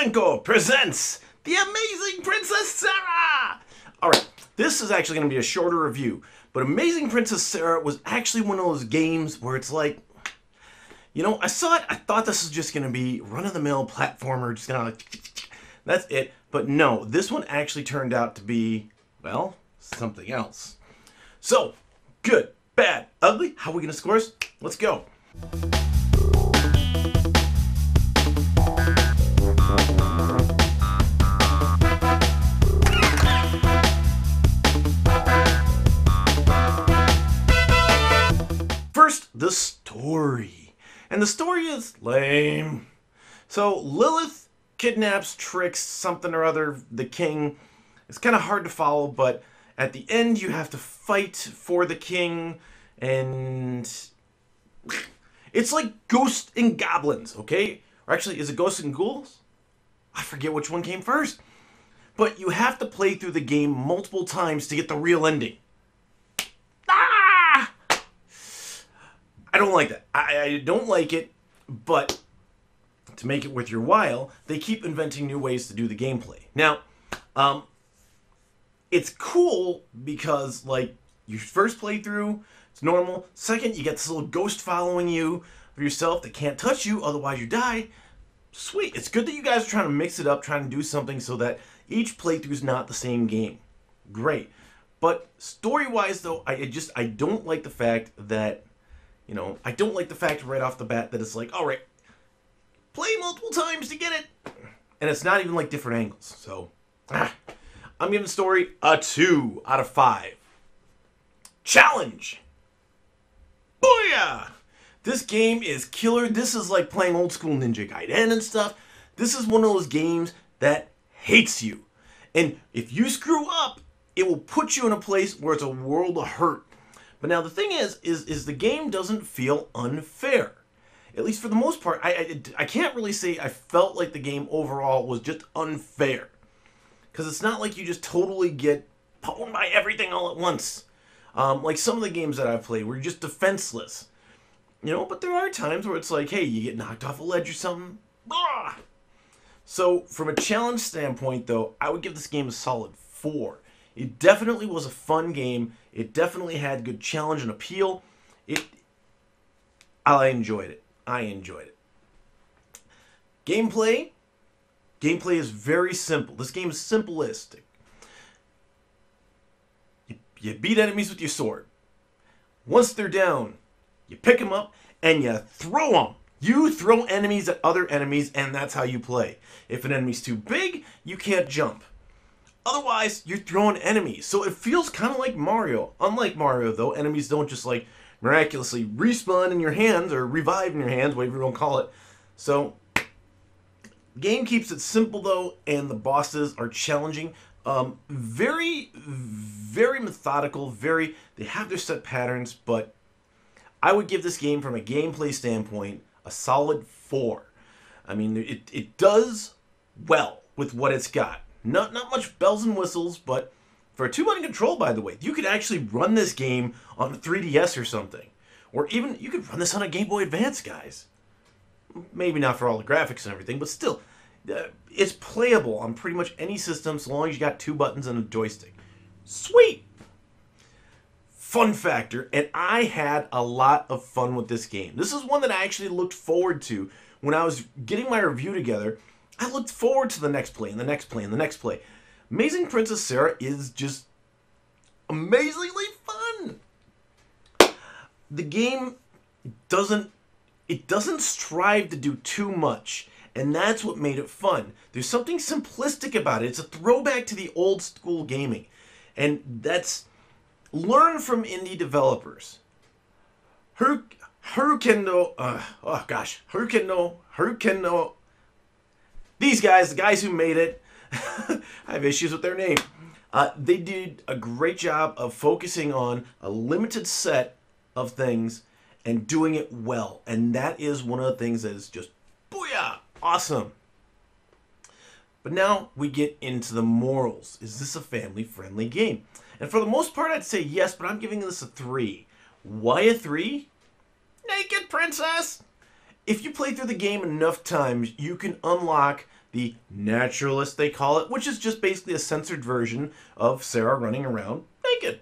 Haruneko presents The Amazing Princess Sarah! Alright, this is actually going to be a shorter review, but Amazing Princess Sarah was actually one of those games where it's like, you know, I saw it, I thought this was just going to be run-of-the-mill platformer, just going to like, that's it. But no, this one actually turned out to be, well, something else. So, good, bad, ugly, how are we going to score this? Let's go! The story. And the story is lame. So Lilith kidnaps, tricks, something or other, the king. It's kind of hard to follow, but at the end you have to fight for the king, and it's like Ghosts and Goblins, okay? Or actually, is it Ghosts and Ghouls? I forget which one came first. But you have to play through the game multiple times to get the real ending. I don't like that. I don't like it, but to make it worth your while, they keep inventing new ways to do the gameplay. Now, it's cool because, like, your first playthrough, it's normal. Second, you get this little ghost following you for yourself that can't touch you, otherwise you die. Sweet. It's good that you guys are trying to mix it up, trying to do something so that each playthrough is not the same game. Great. But story-wise, though, I don't like the fact that, you know, I don't like the fact right off the bat that it's like, all right, play multiple times to get it. And it's not even like different angles. So, I'm giving the story a 2 out of 5. Challenge. Booyah! This game is killer. This is like playing old school Ninja Gaiden and stuff. This is one of those games that hates you. And if you screw up, it will put you in a place where it's a world of hurt. But now the thing is the game doesn't feel unfair. At least for the most part, I can't really say I felt like the game overall was just unfair. Because it's not like you just totally get pwned by everything all at once. Like some of the games that I've played where you're just defenseless. You know, but there are times where it's like, hey, you get knocked off a ledge or something. Ah! So from a challenge standpoint, though, I would give this game a solid 4. It definitely was a fun game. It definitely had good challenge and appeal. I enjoyed it. Gameplay is very simple. This game is simplistic. You beat enemies with your sword. Once they're down, you pick them up and you throw them. You throw enemies at other enemies, and that's how you play. If an enemy's too big, you can't jump. Otherwise, you're throwing enemies, so it feels kind of like Mario. Unlike Mario, though, enemies don't just, like, miraculously respawn in your hands or revive in your hands, whatever you want to call it. So, the game keeps it simple, though, and the bosses are challenging. Very, very methodical, they have their set patterns, but I would give this game, from a gameplay standpoint, a solid 4. I mean, it does well with what it's got. Not much bells and whistles, but for a two-button control, by the way, you could actually run this game on a 3DS or something. Or even, you could run this on a Game Boy Advance, guys. Maybe not for all the graphics and everything, but still, it's playable on pretty much any system so long as you got two buttons and a joystick. Sweet! Fun factor, and I had a lot of fun with this game. This is one that I actually looked forward to when I was getting my review together. I looked forward to the next play, and the next play, and the next play. Amazing Princess Sarah is just amazingly fun. The game doesn't strive to do too much, and that's what made it fun. There's something simplistic about it. It's a throwback to the old school gaming, and that's learn from indie developers. Haruneko. These guys, the guys who made it, I have issues with their name. They did a great job of focusing on a limited set of things and doing it well. And that is one of the things that is just booyah, awesome. But now we get into the morals. Is this a family-friendly game? And for the most part, I'd say yes, but I'm giving this a 3. Why a 3? Naked princess! If you play through the game enough times, you can unlock the Naturalist, they call it, which is just basically a censored version of Sarah running around naked.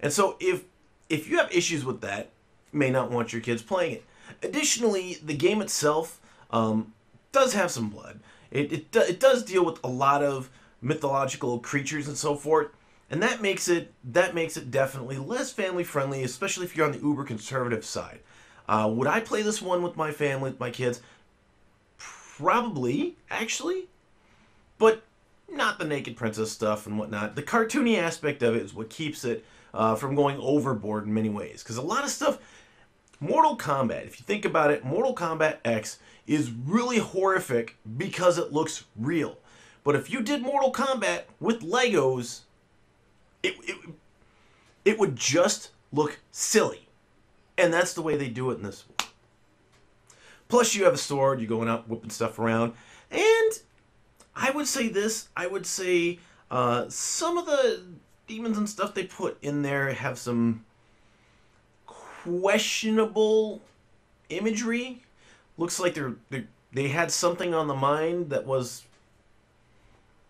And so if you have issues with that, you may not want your kids playing it. Additionally, the game itself does have some blood. It does deal with a lot of mythological creatures and so forth, and that makes it definitely less family friendly, especially if you're on the uber conservative side. Would I play this one with my family, with my kids? Probably, actually, but not the naked princess stuff and whatnot. The cartoony aspect of it is what keeps it from going overboard in many ways, because a lot of stuff. Mortal Kombat, if you think about it, Mortal Kombat X is really horrific because it looks real. But if you did Mortal Kombat with Legos, it would just look silly. And that's the way they do it in this one. Plus you have a sword, you're going out whipping stuff around. And I would say this, I would say some of the demons and stuff they put in there have some questionable imagery. Looks like they had something on the mind that was,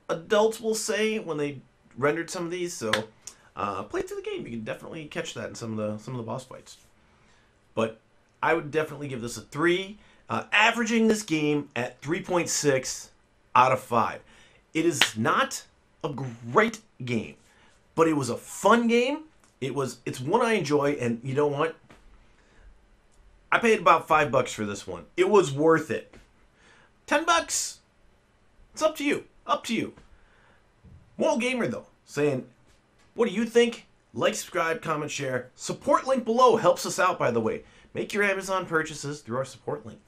adults will say, when they rendered some of these. So play through the game, you can definitely catch that in some of the boss fights. But I would definitely give this a 3, averaging this game at 3.6 out of 5. It is not a great game, but it was a fun game. It's one I enjoy, and you know what? I paid about $5 for this one. It was worth it. $10? It's up to you. Up to you. Moral Gamer, though, saying, what do you think? Like, subscribe, comment, share. Support link below helps us out, by the way. Make your Amazon purchases through our support link.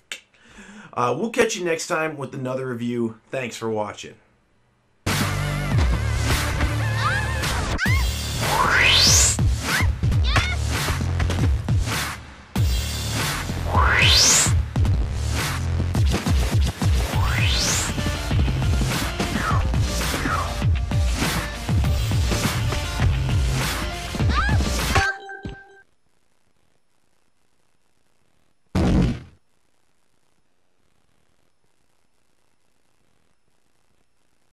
We'll catch you next time with another review. Thanks for watching.